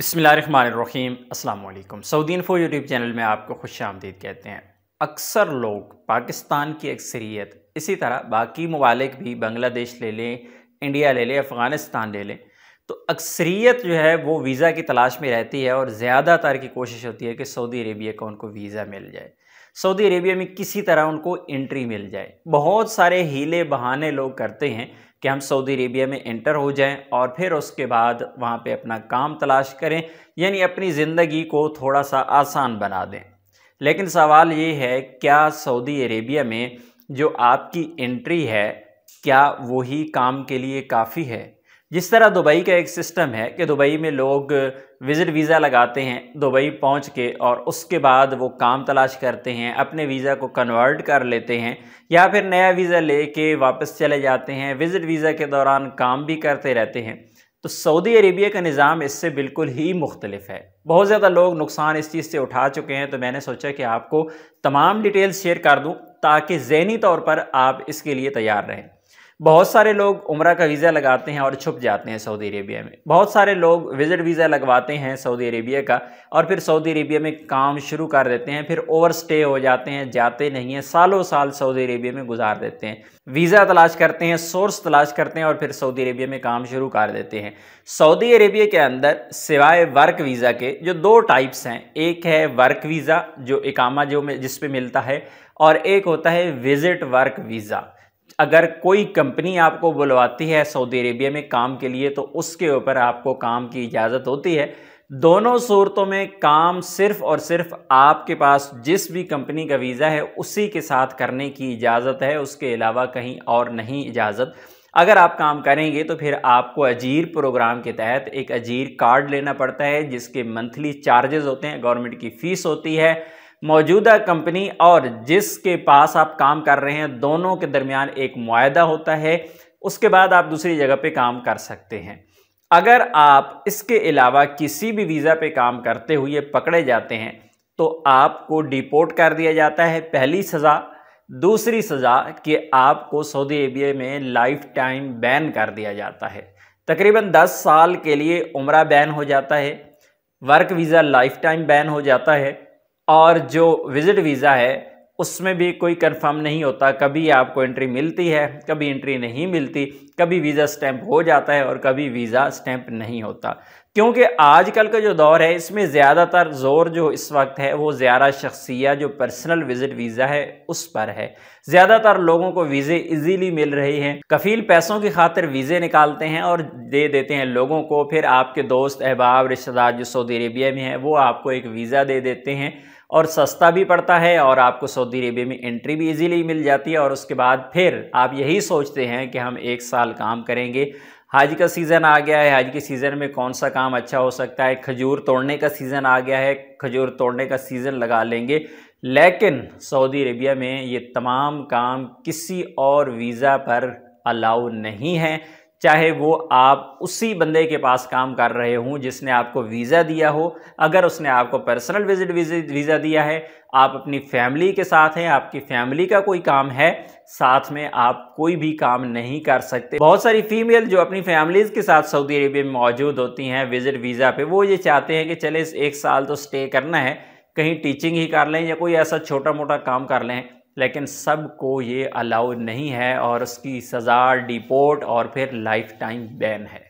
बिस्मिल्लाहिर्रहमानिर्रहीम अस्सलाम वालेकुम। सऊदी इन्फो यूट्यूब चैनल में आपको खुश आमदीद कहते हैं। अक्सर लोग पाकिस्तान की अक्सरियत, इसी तरह बाकी ममालिक भी, बांग्लादेश ले लें, इंडिया ले लें, अफ़गानिस्तान ले लें, तो अक्सरियत जो है वो वीज़ा की तलाश में रहती है और ज़्यादातर की कोशिश होती है कि सऊदी अरेबिया का उनको वीज़ा मिल जाए, सऊदी अरेबिया में किसी तरह उनको एंट्री मिल जाए। बहुत सारे हीले बहाने लोग करते हैं कि हम सऊदी अरेबिया में एंटर हो जाएं और फिर उसके बाद वहाँ पे अपना काम तलाश करें, यानी अपनी ज़िंदगी को थोड़ा सा आसान बना दें। लेकिन सवाल ये है, क्या सऊदी अरेबिया में जो आपकी एंट्री है क्या वही काम के लिए काफ़ी है? जिस तरह दुबई का एक सिस्टम है कि दुबई में लोग विज़िट वीज़ा लगाते हैं, दुबई पहुंच के और उसके बाद वो काम तलाश करते हैं, अपने वीज़ा को कन्वर्ट कर लेते हैं या फिर नया वीज़ा लेके वापस चले जाते हैं, विज़िट वीज़ा के दौरान काम भी करते रहते हैं। तो सऊदी अरेबिया का निज़ाम इससे बिल्कुल ही मुख्तलिफ है। बहुत ज़्यादा लोग नुकसान इस चीज़ से उठा चुके हैं, तो मैंने सोचा कि आपको तमाम डिटेल्स शेयर कर दूँ ताकि ज़हनी तौर पर आप इसके लिए तैयार रहें। बहुत सारे लोग उम्रा का वीज़ा लगाते हैं और छुप जाते हैं सऊदी अरेबिया में। बहुत सारे लोग विज़िट वीज़ा लगवाते हैं सऊदी अरेबिया का और फिर सऊदी अरेबिया में काम शुरू कर देते हैं, फिर ओवर स्टे हो जाते हैं, जाते नहीं हैं, सालों साल सऊदी अरेबिया में गुजार देते हैं। वीज़ा तलाश करते हैं, सोर्स तलाश करते हैं और फिर सऊदी अरेबिया में काम शुरू कर देते हैं। सऊदी अरेबिया के अंदर सिवाय वर्क वीज़ा के जो दो टाइप्स हैं, एक है वर्क वीज़ा जो इकामा जो जिसपे मिलता है, और एक होता है विज़िट वर्क वीज़ा। अगर कोई कंपनी आपको बुलवाती है सऊदी अरेबिया में काम के लिए तो उसके ऊपर आपको काम की इजाज़त होती है। दोनों सूरतों में काम सिर्फ़ और सिर्फ आपके पास जिस भी कंपनी का वीज़ा है उसी के साथ करने की इजाज़त है, उसके अलावा कहीं और नहीं इजाज़त। अगर आप काम करेंगे तो फिर आपको अजीर प्रोग्राम के तहत एक अजीर कार्ड लेना पड़ता है जिसके मंथली चार्जेस होते हैं, गवर्नमेंट की फ़ीस होती है। मौजूदा कंपनी और जिसके पास आप काम कर रहे हैं दोनों के दरमियान एक मुआहदा होता है, उसके बाद आप दूसरी जगह पे काम कर सकते हैं। अगर आप इसके अलावा किसी भी वीज़ा पे काम करते हुए पकड़े जाते हैं तो आपको डिपोर्ट कर दिया जाता है, पहली सज़ा। दूसरी सज़ा कि आपको सऊदी अरेबिया में लाइफ टाइम बैन कर दिया जाता है, तकरीबन 10 साल के लिए उम्रा बैन हो जाता है, work visa lifetime ban हो जाता है और जो विज़िट वीज़ा है उसमें भी कोई कंफर्म नहीं होता, कभी आपको एंट्री मिलती है, कभी एंट्री नहीं मिलती, कभी वीज़ा स्टैंप हो जाता है और कभी वीज़ा स्टैंप नहीं होता। क्योंकि आजकल का जो दौर है इसमें ज़्यादातर ज़ोर जो इस वक्त है वो ज़ियारा शख्सिया जो पर्सनल विज़िट वीज़ा है उस पर है। ज़्यादातर लोगों को वीज़े इजीली मिल रहे हैं, कफ़ील पैसों की खातिर वीज़े निकालते हैं और दे देते हैं लोगों को। फिर आपके दोस्त अहबाब रिश्तेदार जो सऊदी अरेबिया में हैं वो आपको एक वीज़ा दे देते हैं और सस्ता भी पड़ता है और आपको सऊदी अरेबिया में एंट्री भी इजीली मिल जाती है। और उसके बाद फिर आप यही सोचते हैं कि हम एक साल काम करेंगे, हज का सीज़न आ गया है, हज के सीज़न में कौन सा काम अच्छा हो सकता है, खजूर तोड़ने का सीज़न आ गया है, खजूर तोड़ने का सीज़न लगा लेंगे। लेकिन सऊदी अरेबिया में ये तमाम काम किसी और वीज़ा पर अलाउ नहीं है, चाहे वो आप उसी बंदे के पास काम कर रहे हों जिसने आपको वीज़ा दिया हो। अगर उसने आपको पर्सनल विजिट वीज़ा दिया है, आप अपनी फैमिली के साथ हैं, आपकी फैमिली का कोई काम है, साथ में आप कोई भी काम नहीं कर सकते। बहुत सारी फीमेल जो अपनी फैमिलीज़ के साथ सऊदी अरेबिया में मौजूद होती हैं विज़िट वीज़ा पे, वो ये चाहते हैं कि चले एक साल तो स्टे करना है, कहीं टीचिंग ही कर लें या कोई ऐसा छोटा मोटा काम कर लें। लेकिन सबको ये अलाउ नहीं है और उसकी सज़ा डिपोर्ट और फिर लाइफ टाइम बैन है।